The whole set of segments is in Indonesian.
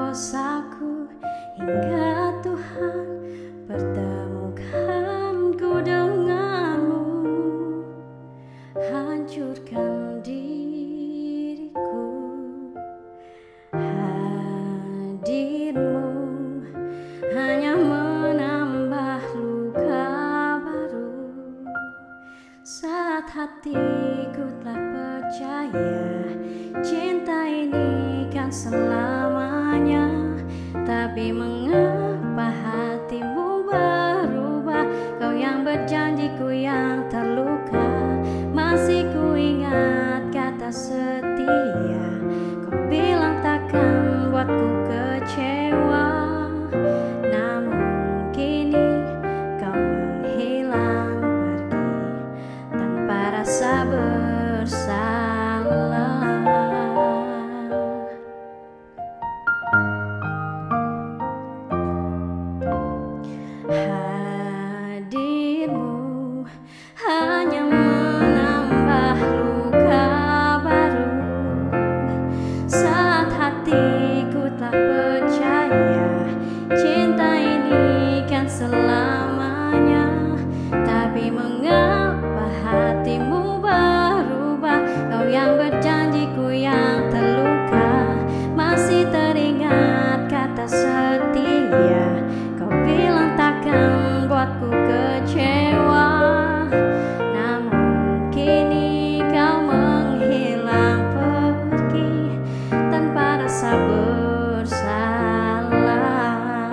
dosaku hingga Tuhan pertemukanku denganmu, hancurkan diriku. Hadirmu hanya menambah luka baru saat hatiku telah percaya cinta ini kan selamanya. Tapi mengapa hatimu berubah? Kau yang berjanjiku yang terluka, masih ku ingat kata setia. Kau bilang takkan buatku kecewa, namun kini kau menghilang pergi tanpa rasa bersalah. Hadirmu hanya menambah luka baru saat hatiku tak percaya cinta ini kan selamanya. Tapi mengapa hatimu berubah? Kau yang berjanjiku yang terluka, masih teringat kata setia. Kau bilang takkan buatku kecewa, namun kini kau menghilang pergi tanpa rasa bersalah.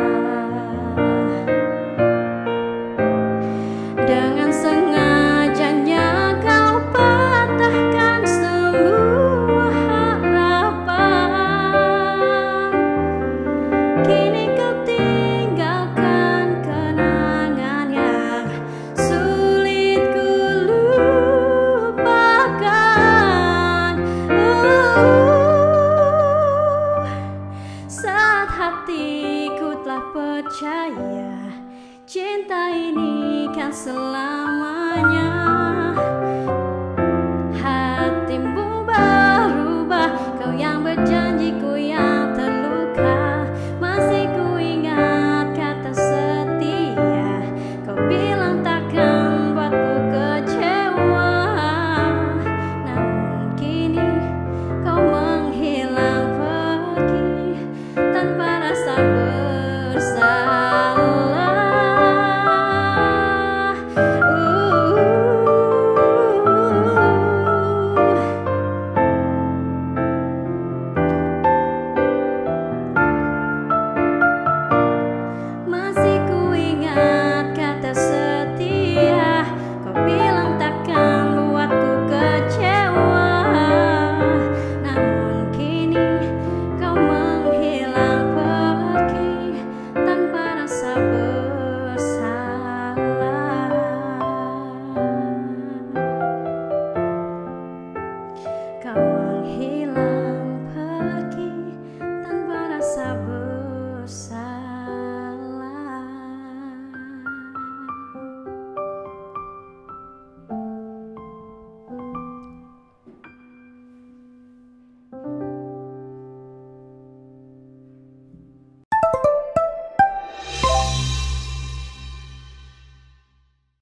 Dengan sengajanya kau patahkan semua harapan, kini kau tinggalkan kenangan percaya cinta ini kan selamanya. Hatimu berubah, kau yang berjanjiku yang terluka, masih ku ingat kata setia. Kau bilang takkan buatku kecewa, namun kini kau menghilang pergi tanpa